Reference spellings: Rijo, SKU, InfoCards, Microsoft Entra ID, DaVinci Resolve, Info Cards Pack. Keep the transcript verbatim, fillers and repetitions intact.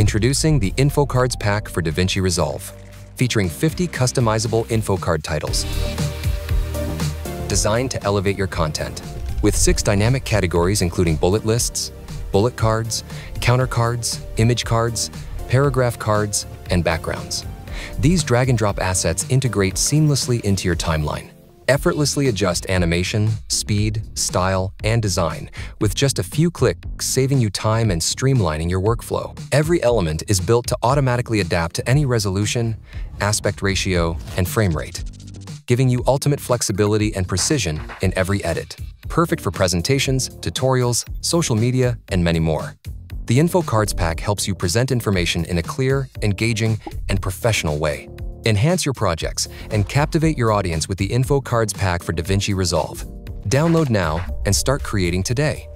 Introducing the InfoCards Pack for DaVinci Resolve, featuring fifty customizable InfoCard titles designed to elevate your content. With six dynamic categories including bullet lists, bullet cards, counter cards, image cards, paragraph cards, and backgrounds. These drag-and-drop assets integrate seamlessly into your timeline. Effortlessly adjust animation, speed, style, and design with just a few clicks, saving you time and streamlining your workflow. Every element is built to automatically adapt to any resolution, aspect ratio, and frame rate, giving you ultimate flexibility and precision in every edit. Perfect for presentations, tutorials, social media, and many more. The InfoCards Pack helps you present information in a clear, engaging, and professional way. Enhance your projects and captivate your audience with the InfoCards Pack for DaVinci Resolve. Download now and start creating today.